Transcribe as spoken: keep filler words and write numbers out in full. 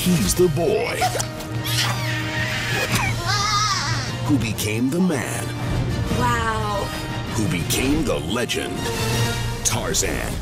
He's the boy who became the man. Wow. Who became the legend, Tarzan.